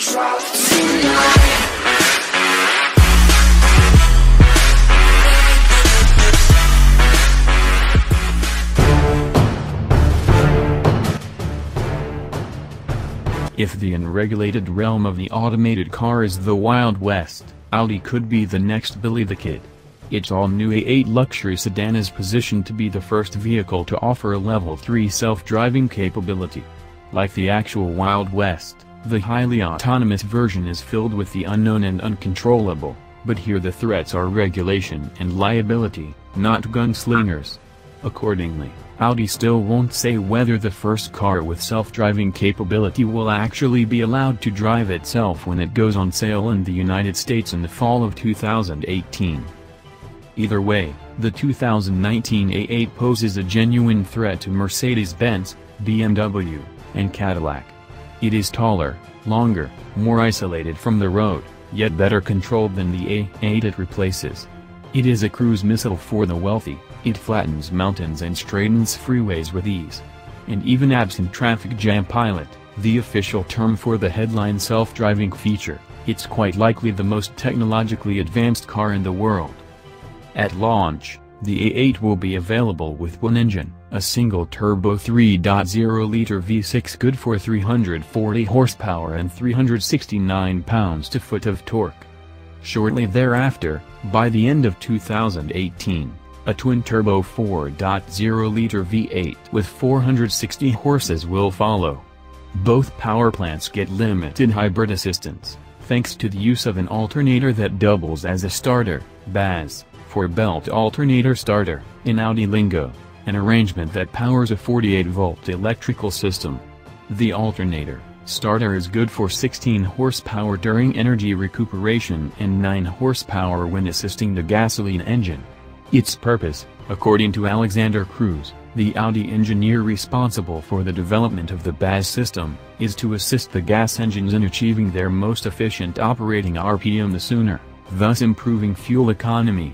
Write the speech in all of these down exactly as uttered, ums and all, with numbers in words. drop tonight. If the unregulated realm of the automated car is the Wild West, Audi could be the next Billy the Kid. Its all-new A eight luxury sedan is positioned to be the first vehicle to offer a level three self-driving capability. Like the actual Wild West, the highly autonomous version is filled with the unknown and uncontrollable, but here the threats are regulation and liability, not gunslingers. Accordingly, Audi still won't say whether the first car with self-driving capability will actually be allowed to drive itself when it goes on sale in the United States in the fall of two thousand eighteen. Either way, the two thousand nineteen A eight poses a genuine threat to Mercedes-Benz, B M W, and Cadillac. It is taller, longer, more isolated from the road, yet better controlled than the A eight it replaces. It is a cruise missile for the wealthy. It flattens mountains and straightens freeways with ease. And even absent Traffic Jam Pilot, the official term for the headline self-driving feature, it's quite likely the most technologically advanced car in the world. At launch, the A eight will be available with one engine, a single-turbo three point oh liter V six good for three hundred forty horsepower and three hundred sixty-nine pounds-to-foot of torque. Shortly thereafter, by the end of two thousand eighteen, a twin-turbo four point oh liter V eight with four hundred sixty horses will follow. Both power plants get limited hybrid assistance, thanks to the use of an alternator that doubles as a starter, B A S, for belt alternator starter, in Audi lingo, an arrangement that powers a forty-eight volt electrical system. The alternator starter is good for sixteen horsepower during energy recuperation and nine horsepower when assisting the gasoline engine. Its purpose, according to Alexander Kruse, the Audi engineer responsible for the development of the B A S system, is to assist the gas engines in achieving their most efficient operating R P M the sooner, thus improving fuel economy.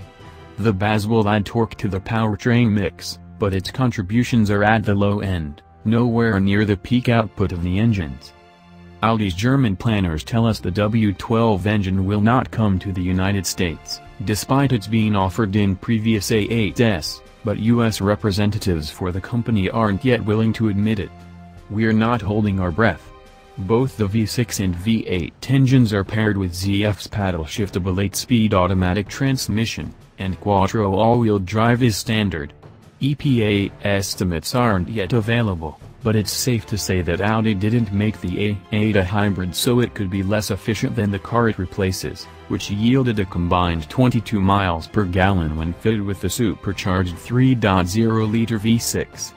The B A S will add torque to the powertrain mix, but its contributions are at the low end, nowhere near the peak output of the engines. Audi's German planners tell us the W twelve engine will not come to the United States, despite its being offered in previous A eights, but U S representatives for the company aren't yet willing to admit it. We're not holding our breath. Both the V six and V eight engines are paired with Z F's paddle-shiftable eight-speed automatic transmission, and Quattro all-wheel drive is standard. E P A estimates aren't yet available, but it's safe to say that Audi didn't make the A eight a hybrid so it could be less efficient than the car it replaces, which yielded a combined twenty-two miles per gallon when fitted with the supercharged three point oh liter V six.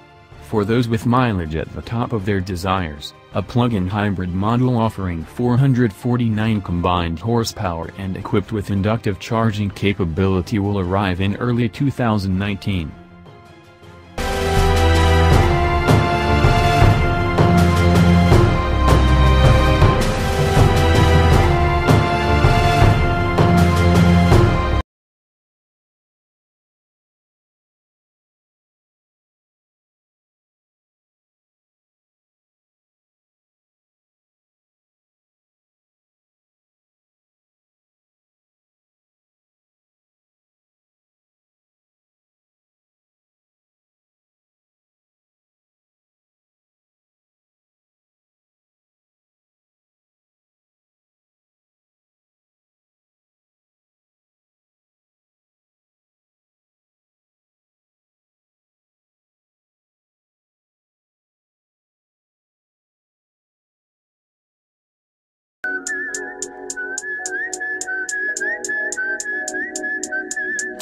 For those with mileage at the top of their desires, a plug-in hybrid model offering four hundred forty-nine combined horsepower and equipped with inductive charging capability will arrive in early two thousand nineteen.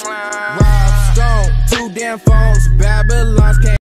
Rob Stone, two damn phones, Babylon's came.